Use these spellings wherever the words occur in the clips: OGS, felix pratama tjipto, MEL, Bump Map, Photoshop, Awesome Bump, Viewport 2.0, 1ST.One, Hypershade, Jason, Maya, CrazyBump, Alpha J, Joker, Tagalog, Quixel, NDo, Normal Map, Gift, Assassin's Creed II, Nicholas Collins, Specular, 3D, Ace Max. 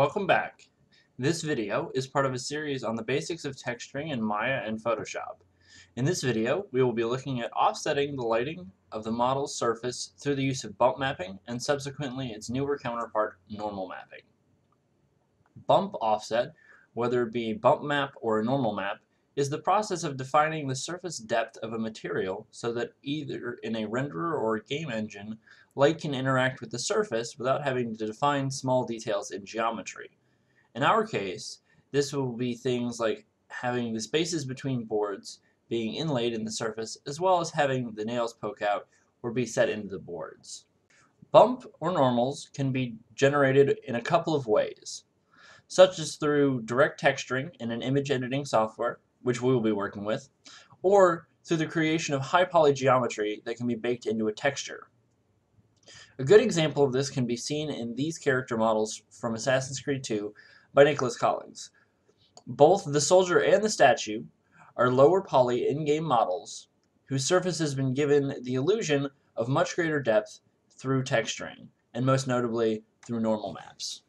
Welcome back. This video is part of a series on the basics of texturing in Maya and Photoshop. In this video, we will be looking at offsetting the lighting of the model's surface through the use of bump mapping and subsequently its newer counterpart, normal mapping. Bump offset, whether it be bump map or a normal map, is the process of defining the surface depth of a material so that either in a renderer or a game engine, light can interact with the surface without having to define small details in geometry. In our case, this will be things like having the spaces between boards being inlaid in the surface, as well as having the nails poke out or be set into the boards. Bump or normals can be generated in a couple of ways, such as through direct texturing in an image editing software, which we will be working with, or through the creation of high poly geometry that can be baked into a texture. A good example of this can be seen in these character models from Assassin's Creed II by Nicholas Collins. Both the soldier and the statue are lower poly in-game models whose surface has been given the illusion of much greater depth through texturing, and most notably through normal maps.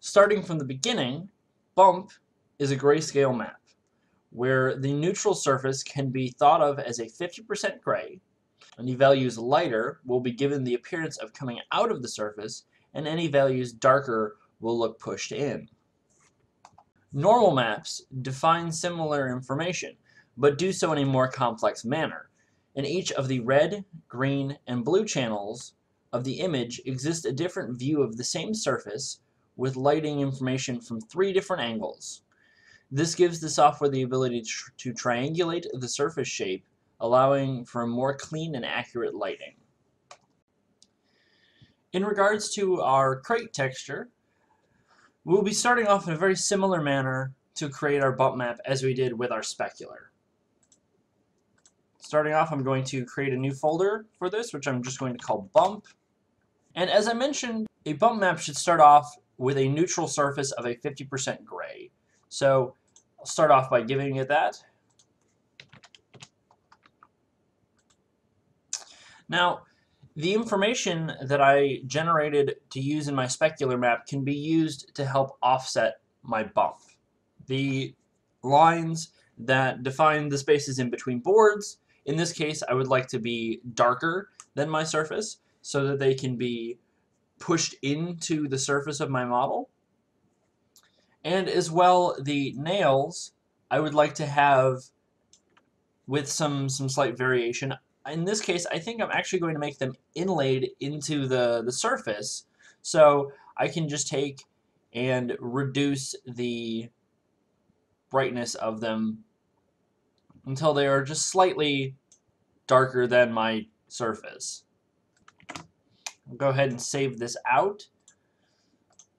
Starting from the beginning, Bump is a grayscale map, where the neutral surface can be thought of as a 50% gray, any values lighter will be given the appearance of coming out of the surface, and any values darker will look pushed in. Normal maps define similar information, but do so in a more complex manner. In each of the red, green, and blue channels of the image exists a different view of the same surface with lighting information from three different angles. This gives the software the ability to triangulate the surface shape, allowing for more clean and accurate lighting. In regards to our crate texture, we'll be starting off in a very similar manner to create our bump map as we did with our specular. Starting off, I'm going to create a new folder for this, which I'm just going to call Bump. And as I mentioned, a bump map should start off with a neutral surface of a 50% gray. So I'll start off by giving it that. Now, the information that I generated to use in my specular map can be used to help offset my bump. The lines that define the spaces in between boards, in this case, I would like to be darker than my surface so that they can be pushed into the surface of my model. And as well, the nails, I would like to have with some slight variation. In this case, I think I'm actually going to make them inlaid into the surface, so I can just take and reduce the brightness of them until they are just slightly darker than my surface. I'll go ahead and save this out.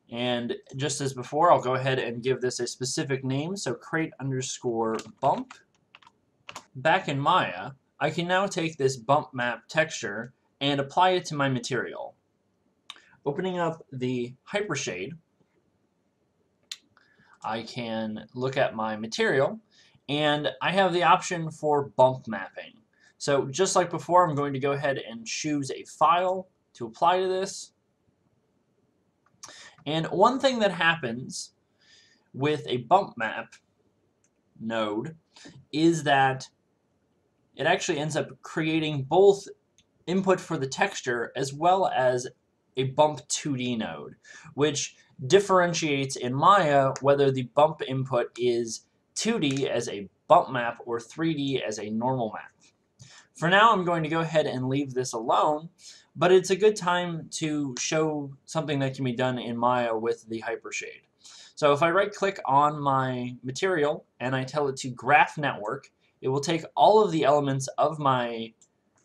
And just as before, I'll go ahead and give this a specific name, so crate_bump. Back in Maya, I can now take this bump map texture and apply it to my material. Opening up the Hypershade, I can look at my material, and I have the option for bump mapping. So just like before, I'm going to go ahead and choose a file to apply to this. And one thing that happens with a bump map node is that it actually ends up creating both input for the texture as well as a bump 2D node, which differentiates in Maya whether the bump input is 2D as a bump map or 3D as a normal map. For now, I'm going to go ahead and leave this alone, but it's a good time to show something that can be done in Maya with the Hypershade. So if I right-click on my material and I tell it to graph network, it will take all of the elements of my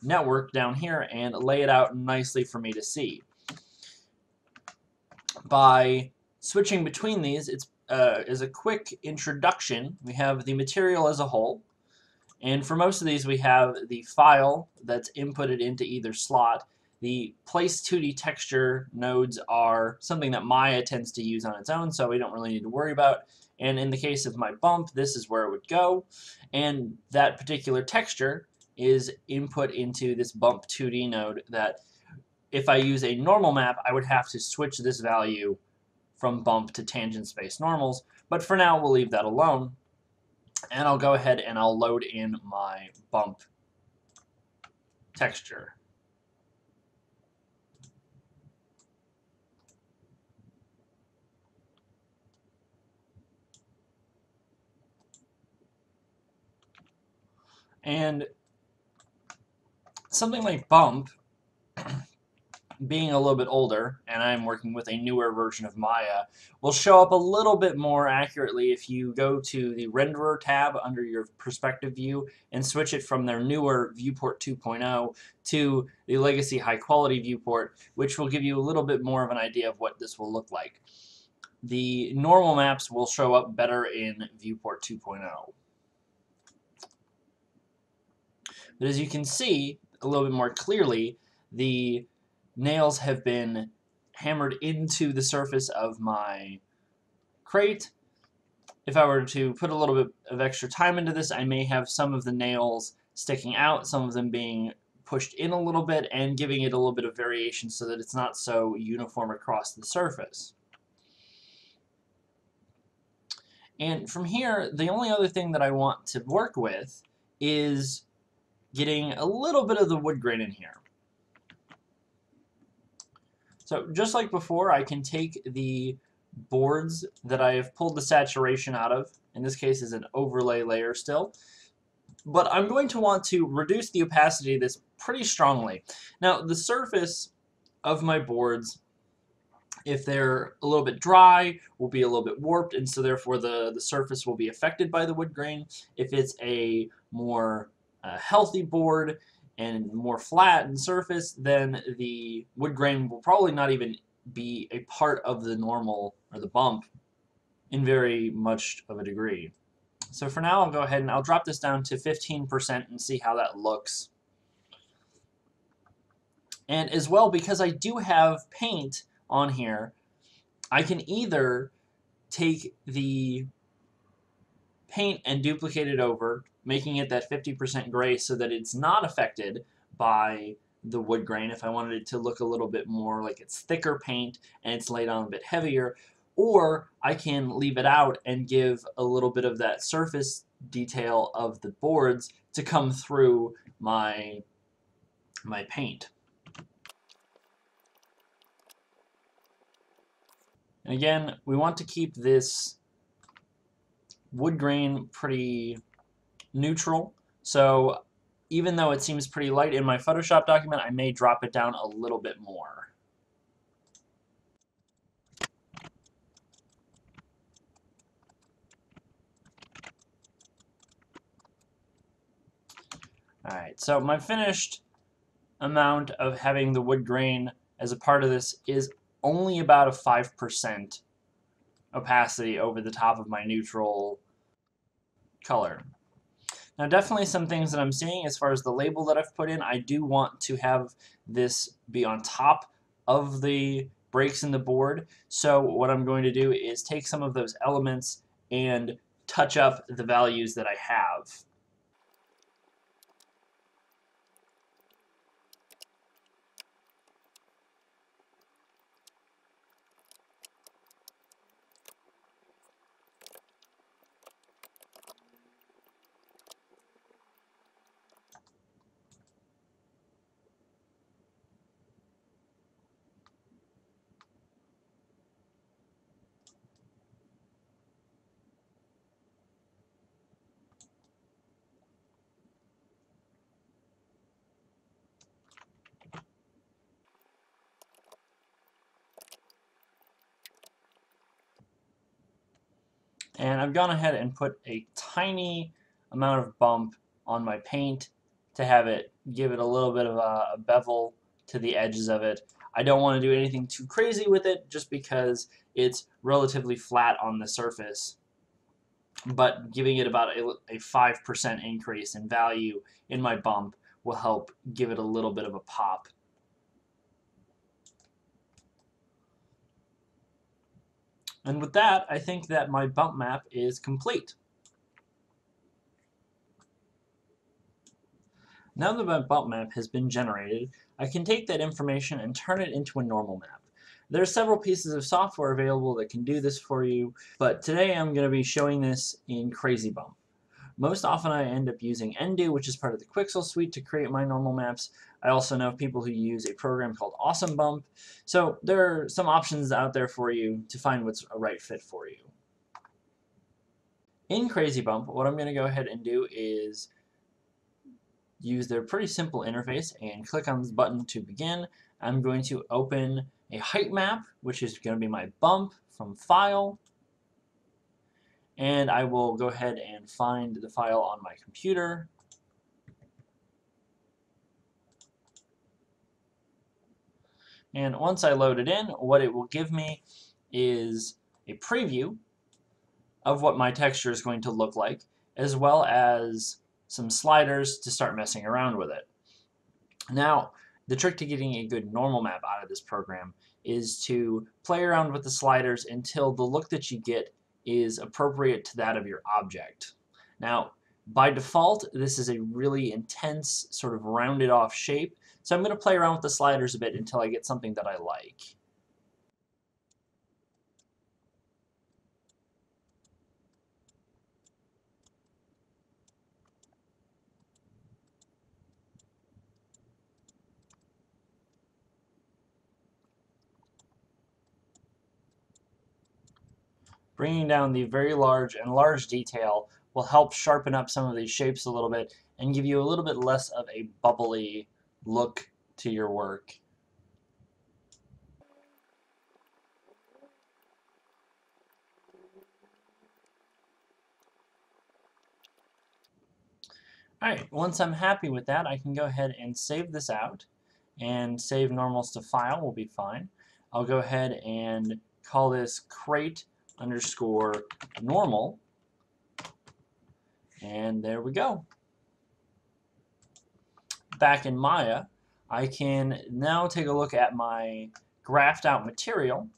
network down here and lay it out nicely for me to see. By switching between these, it's as a quick introduction, we have the material as a whole. And for most of these, we have the file that's inputted into either slot. The place 2D texture nodes are something that Maya tends to use on its own, so we don't really need to worry about. And in the case of my bump, this is where it would go. And that particular texture is input into this bump 2D node that if I use a normal map, I would have to switch this value from bump to tangent space normals, but for now we'll leave that alone, and I'll go ahead and I'll load in my bump texture. And something like bump, being a little bit older, and I'm working with a newer version of Maya, will show up a little bit more accurately if you go to the renderer tab under your perspective view and switch it from their newer Viewport 2.0 to the legacy high quality viewport, which will give you a little bit more of an idea of what this will look like. The normal maps will show up better in Viewport 2.0. But as you can see a little bit more clearly, the nails have been hammered into the surface of my crate. If I were to put a little bit of extra time into this, I may have some of the nails sticking out, some of them being pushed in a little bit, and giving it a little bit of variation so that it's not so uniform across the surface. And from here, the only other thing that I want to work with is getting a little bit of the wood grain in here. So just like before, I can take the boards that I have pulled the saturation out of, in this case is an overlay layer still, but I'm going to want to reduce the opacity of this pretty strongly. Now the surface of my boards, if they're a little bit dry, will be a little bit warped, and so therefore the surface will be affected by the wood grain. If it's a more healthy board and more flat in surface, then the wood grain will probably not even be a part of the normal or the bump in very much of a degree. So for now I'll go ahead and I'll drop this down to 15% and see how that looks. And as well, because I do have paint on here, I can either take the paint and duplicate it over, making it that 50% gray so that it's not affected by the wood grain if I wanted it to look a little bit more like it's thicker paint and it's laid on a bit heavier, or I can leave it out and give a little bit of that surface detail of the boards to come through my paint. And again, we want to keep this wood grain pretty neutral, so even though it seems pretty light in my Photoshop document, I may drop it down a little bit more. Alright, so my finished amount of having the wood grain as a part of this is only about a 5% opacity over the top of my neutral color. Now definitely some things that I'm seeing as far as the label that I've put in, I do want to have this be on top of the breaks in the board. So what I'm going to do is take some of those elements and touch up the values that I have. And I've gone ahead and put a tiny amount of bump on my paint to have it give it a little bit of a bevel to the edges of it. I don't want to do anything too crazy with it just because it's relatively flat on the surface, but giving it about a 5% increase in value in my bump will help give it a little bit of a pop. And with that, I think that my bump map is complete. Now that my bump map has been generated, I can take that information and turn it into a normal map. There are several pieces of software available that can do this for you, but today I'm going to be showing this in CrazyBump. Most often I end up using NDo, which is part of the Quixel suite, to create my normal maps. I also know people who use a program called Awesome Bump. So there are some options out there for you to find what's a right fit for you. In CrazyBump, what I'm going to go ahead and do is use their pretty simple interface and click on this button to begin. I'm going to open a height map, which is going to be my bump from File. And I will go ahead and find the file on my computer. And once I load it in, what it will give me is a preview of what my texture is going to look like, as well as some sliders to start messing around with it. Now, the trick to getting a good normal map out of this program is to play around with the sliders until the look that you get is appropriate to that of your object. Now, by default, this is a really intense, sort of rounded off shape, so I'm going to play around with the sliders a bit until I get something that I like. Bringing down the very large and large detail will help sharpen up some of these shapes a little bit and give you a little bit less of a bubbly look to your work. Alright, once I'm happy with that, I can go ahead and save this out, and save normals to file will be fine. I'll go ahead and call this crate_normal, and there we go. Back in Maya, I can now take a look at my graphed out material,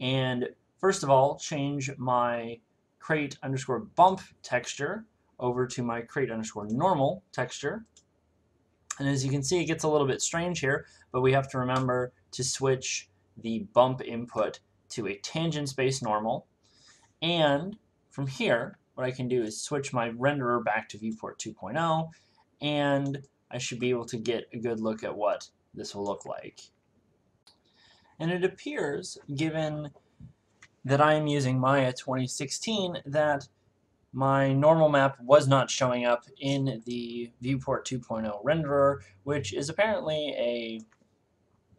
and first of all change my crate_bump texture over to my crate_normal texture. And as you can see, it gets a little bit strange here, but we have to remember to switch the bump input to a tangent-based normal. And from here, what I can do is switch my renderer back to Viewport 2.0, and I should be able to get a good look at what this will look like. And it appears, given that I am using Maya 2016, that my normal map was not showing up in the Viewport 2.0 renderer, which is apparently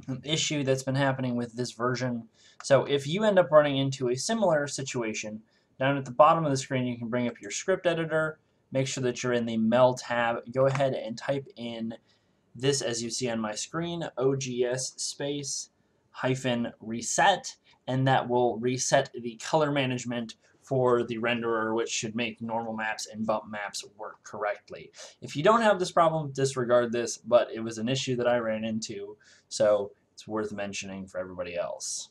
an issue that's been happening with this version. So if you end up running into a similar situation, down at the bottom of the screen you can bring up your script editor, make sure that you're in the MEL tab, go ahead and type in this as you see on my screen, OGS --reset, and that will reset the color management for the renderer, which should make normal maps and bump maps work correctly. If you don't have this problem, disregard this, but it was an issue that I ran into, so it's worth mentioning for everybody else.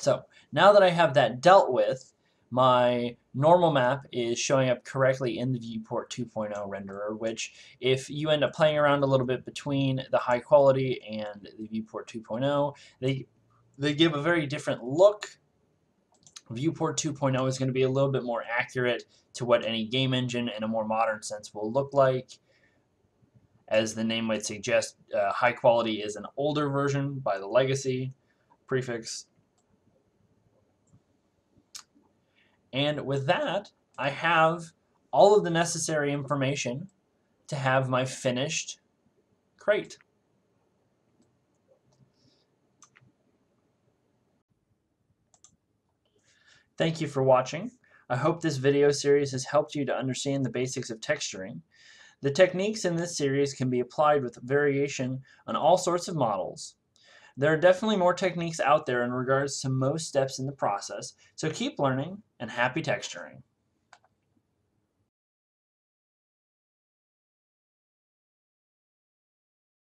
So now that I have that dealt with, my normal map is showing up correctly in the Viewport 2.0 renderer, which if you end up playing around a little bit between the high quality and the Viewport 2.0, they give a very different look. Viewport 2.0 is going to be a little bit more accurate to what any game engine in a more modern sense will look like. As the name might suggest, high quality is an older version by the legacy prefix. And with that, I have all of the necessary information to have my finished crate. Thank you for watching. I hope this video series has helped you to understand the basics of texturing. The techniques in this series can be applied with variation on all sorts of models. There are definitely more techniques out there in regards to most steps in the process, so keep learning and happy texturing.